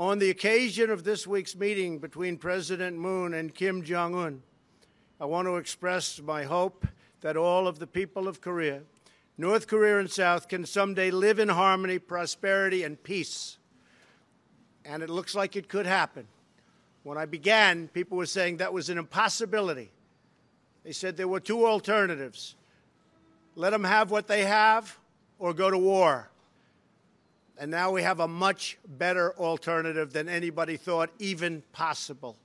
On the occasion of this week's meeting between President Moon and Kim Jong-un, I want to express my hope that all of the people of Korea, North Korea and South, can someday live in harmony, prosperity, and peace. And it looks like it could happen. When I began, people were saying that was an impossibility. They said there were two alternatives. Let them have what they have or go to war. And now we have a much better alternative than anybody thought even possible.